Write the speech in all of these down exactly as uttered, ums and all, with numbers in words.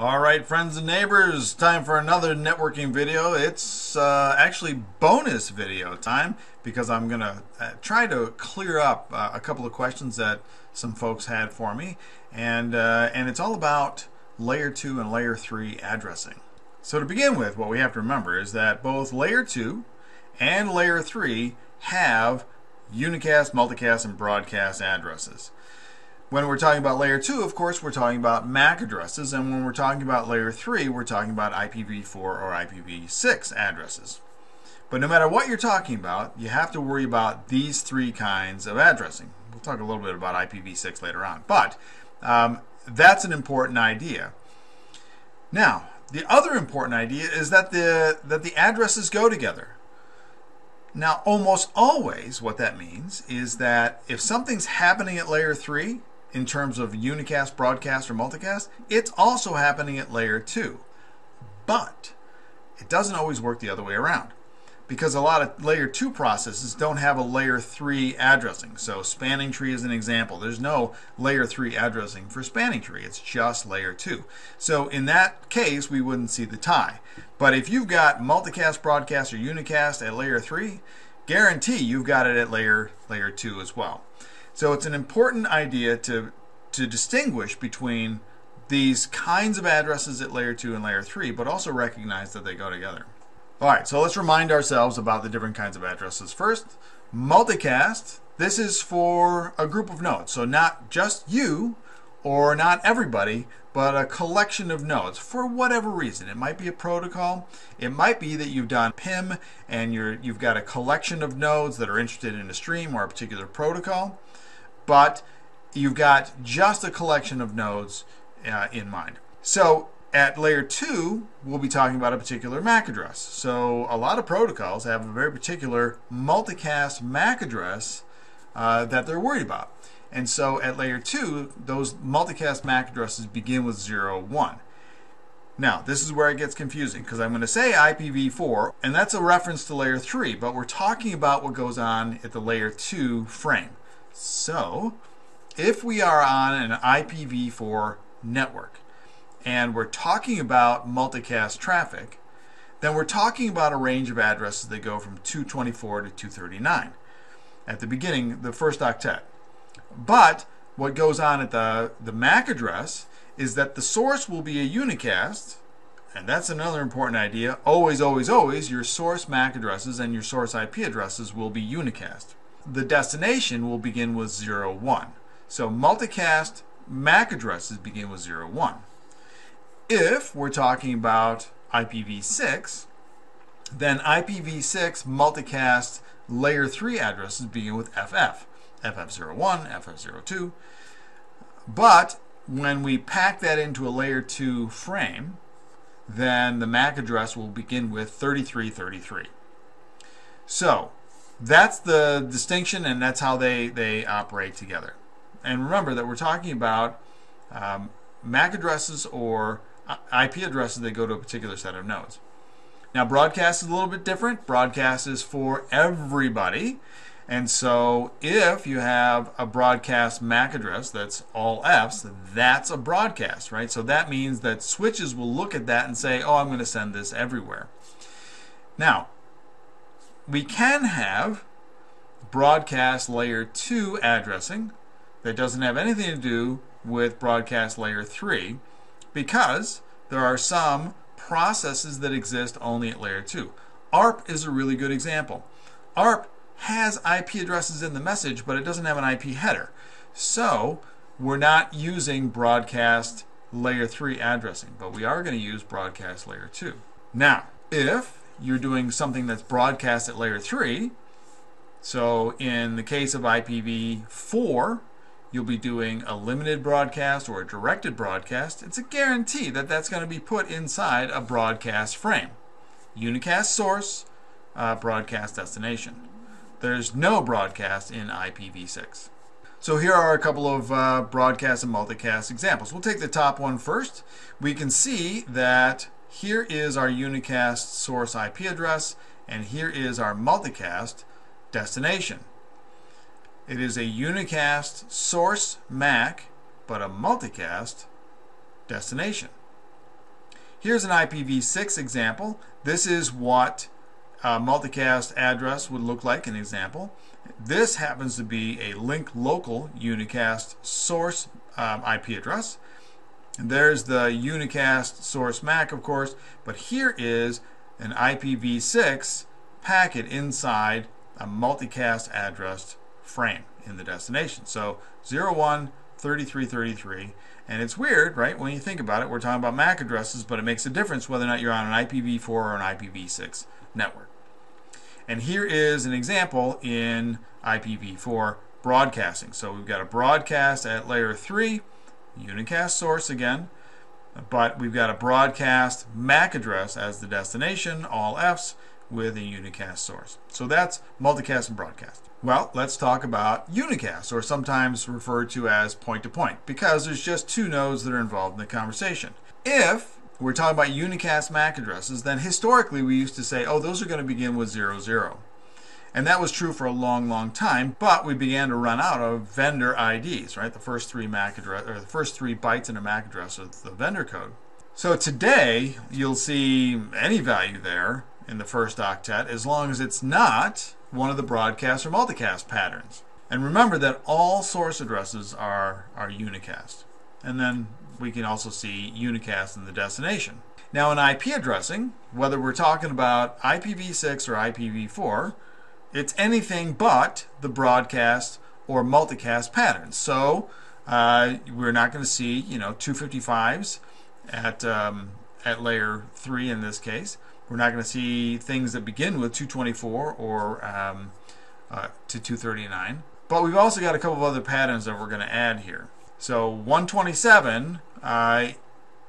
All right, friends and neighbors, time for another networking video. It's uh, actually bonus video time because I'm gonna uh, try to clear up uh, a couple of questions that some folks had for me, and uh, and it's all about layer two and layer three addressing. So to begin with, what we have to remember is that both layer two and layer three have unicast, multicast, and broadcast addresses. When we're talking about layer two, of course, we're talking about M A C addresses, and when we're talking about layer three, we're talking about I P v four or I P v six addresses. But no matter what you're talking about, you have to worry about these three kinds of addressing. We'll talk a little bit about I P v six later on, but um, that's an important idea. Now, the other important idea is that the, that the addresses go together. Now, almost always what that means is that if something's happening at layer three, in terms of unicast, broadcast, or multicast, it's also happening at layer two. But it doesn't always work the other way around, because a lot of layer two processes don't have a layer three addressing. So spanning tree is an example. There's no layer three addressing for spanning tree. It's just layer two. So in that case, we wouldn't see the tie. But if you've got multicast, broadcast, or unicast at layer three, guarantee you've got it at layer layer two as well. So it's an important idea to, to distinguish between these kinds of addresses at layer two and layer three, but also recognize that they go together. All right, so let's remind ourselves about the different kinds of addresses. First, multicast. This is for a group of nodes, so not just you or not everybody, but a collection of nodes for whatever reason. It might be a protocol. It might be that you've done P I M and you're, you've got a collection of nodes that are interested in a stream or a particular protocol, but you've got just a collection of nodes uh, in mind. So at layer two, we'll be talking about a particular M A C address. So a lot of protocols have a very particular multicast M A C address uh, that they're worried about. And so at layer two, those multicast M A C addresses begin with zero one. Now, this is where it gets confusing, because I'm going to say I P v four, and that's a reference to layer three, but we're talking about what goes on at the layer two frame. So if we are on an I P v four network and we're talking about multicast traffic, then we're talking about a range of addresses that go from two twenty-four to two thirty-nine at the beginning, the first octet. But what goes on at the, the M A C address is that the source will be a unicast, and that's another important idea. Always, always, always, your source M A C addresses and your source I P addresses will be unicast. The destination will begin with zero one. So multicast M A C addresses begin with zero one. If we're talking about I P v six, then I P v six multicast layer three addresses begin with F F. F F zero one, F F zero two. But when we pack that into a layer two frame, then the M A C address will begin with thirty-three thirty-three. So that's the distinction, and that's how they, they operate together. And remember that we're talking about um, M A C addresses or I P addresses that go to a particular set of nodes. Now, broadcast is a little bit different. Broadcast is for everybody. And so if you have a broadcast M A C address that's all F's, that's a broadcast, right? So that means that switches will look at that and say, oh, I'm going to send this everywhere. Now, we can have broadcast layer two addressing that doesn't have anything to do with broadcast layer three, because there are some processes that exist only at layer two. A R P is a really good example. A R P has I P addresses in the message, but it doesn't have an I P header. So we're not using broadcast layer three addressing, but we are going to use broadcast layer two. Now, if you're doing something that's broadcast at layer three, so in the case of I P v four, you'll be doing a limited broadcast or a directed broadcast. It's a guarantee that that's going to be put inside a broadcast frame. Unicast source, uh, broadcast destination. There's no broadcast in I P v six. So here are a couple of uh, broadcast and multicast examples. We'll take the top one first. We can see that here is our unicast source I P address, and here is our multicast destination. It is a unicast source M A C, but a multicast destination. Here's an I P v six example. This is what a multicast address would look like, an example. This happens to be a link local unicast source um, I P address. And there's the unicast source M A C, of course, but here is an I P v six packet inside a multicast address frame in the destination. So zero one thirty-three thirty-three, and it's weird, right? When you think about it, we're talking about M A C addresses, but it makes a difference whether or not you're on an I P v four or an I P v six network. And here is an example in I P v four broadcasting. So we've got a broadcast at layer three, unicast source again, but we've got a broadcast M A C address as the destination, all F's, with a unicast source. So that's multicast and broadcast. Well, let's talk about unicast, or sometimes referred to as point-to-point, because there's just two nodes that are involved in the conversation. If we're talking about unicast M A C addresses, then historically we used to say, oh, those are going to begin with zero zero. And that was true for a long, long time, but we began to run out of vendor I Ds, right? The first three M A C address, or the first three bytes in a M A C address are the vendor code. So today, you'll see any value there in the first octet, as long as it's not one of the broadcast or multicast patterns. And remember that all source addresses are, are unicast. And then we can also see unicast in the destination. Now in I P addressing, whether we're talking about I P v six or I P v four, it's anything but the broadcast or multicast patterns. So uh, we're not going to see, you know, two fifty-fives at, um, at layer three in this case. We're not going to see things that begin with two twenty-four or um, uh, to two thirty-nine. But we've also got a couple of other patterns that we're going to add here. So one twenty-seven, uh,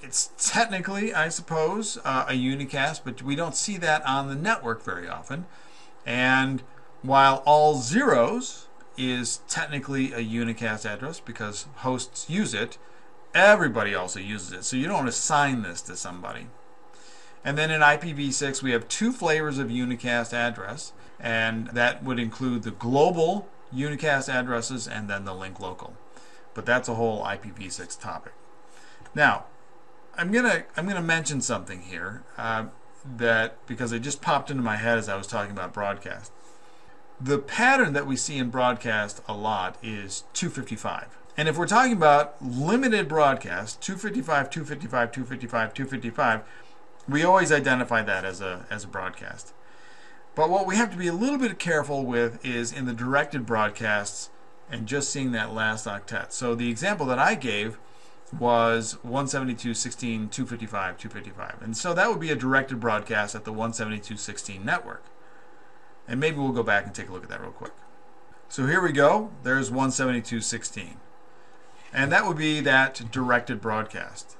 it's technically, I suppose, uh, a unicast, but we don't see that on the network very often. And while all zeros is technically a unicast address because hosts use it, everybody also uses it. So you don't assign this to somebody. And then in I P v six, we have two flavors of unicast address, and that would include the global unicast addresses and then the link local. But that's a whole I P v six topic. Now, I'm gonna I'm gonna mention something here uh, that because it just popped into my head as I was talking about broadcast. The pattern that we see in broadcast a lot is two fifty-five. And if we're talking about limited broadcast, two fifty-five, two fifty-five, two fifty-five, two fifty-five. We always identify that as a, as a broadcast. But what we have to be a little bit careful with is in the directed broadcasts and just seeing that last octet. So the example that I gave was one seventy-two sixteen two fifty-five two fifty-five. And so that would be a directed broadcast at the one seventy-two sixteen network. And maybe we'll go back and take a look at that real quick. So here we go. There's one seventy-two sixteen. And that would be that directed broadcast.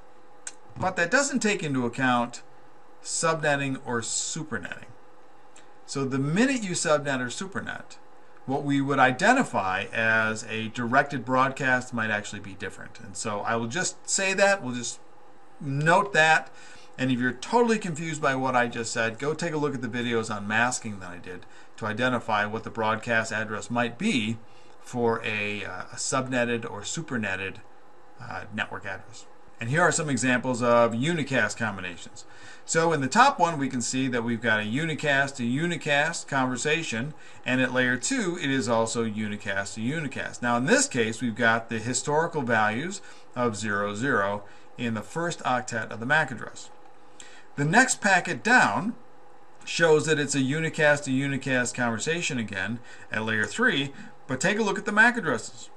But that doesn't take into account subnetting or supernetting. So the minute you subnet or supernet, what we would identify as a directed broadcast might actually be different. And so I will just say that, we'll just note that, and if you're totally confused by what I just said, go take a look at the videos on masking that I did to identify what the broadcast address might be for a, uh, a subnetted or supernetted uh, network address. And here are some examples of unicast combinations. So in the top one, we can see that we've got a unicast to unicast conversation, and at layer two, it is also unicast to unicast. Now in this case, we've got the historical values of zero zero in the first octet of the M A C address. The next packet down shows that it's a unicast to unicast conversation again at layer three, but take a look at the M A C addresses.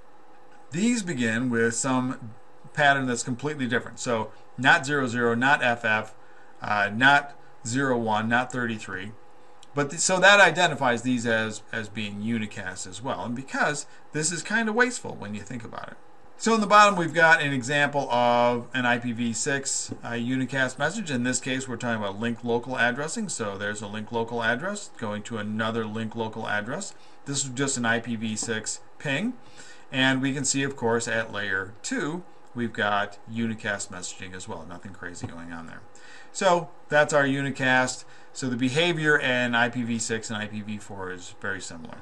These begin with some pattern that's completely different. So not zero zero, not F F, uh, not zero one, not thirty-three. But th so that identifies these as, as being unicast as well. And because this is kind of wasteful when you think about it. So in the bottom, we've got an example of an I P v six uh, unicast message. In this case, we're talking about link local addressing. So there's a link local address going to another link local address. This is just an I P v six ping. And we can see, of course, at layer two, we've got unicast messaging as well. Nothing crazy going on there. So that's our unicast. So the behavior in I P v six and I P v four is very similar.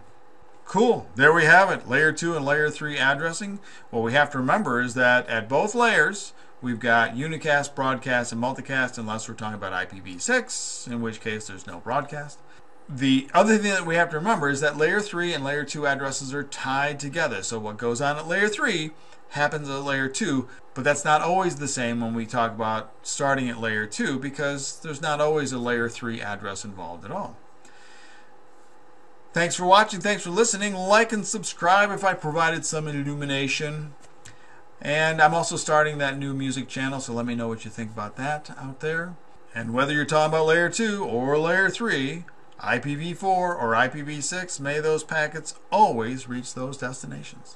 Cool, there we have it. Layer two and layer three addressing. What we have to remember is that at both layers, We've got unicast, broadcast, and multicast, unless we're talking about I P v six, in which case there's no broadcast. The other thing that we have to remember is that layer three and layer two addresses are tied together. So what goes on at layer three happens at layer two, but that's not always the same when we talk about starting at layer two, because there's not always a layer three address involved at all. Thanks for watching, thanks for listening. Like and subscribe if I provided some illumination. And I'm also starting that new music channel, so let me know what you think about that out there. And whether you're talking about layer two or layer three, I P v four or I P v six, may those packets always reach those destinations.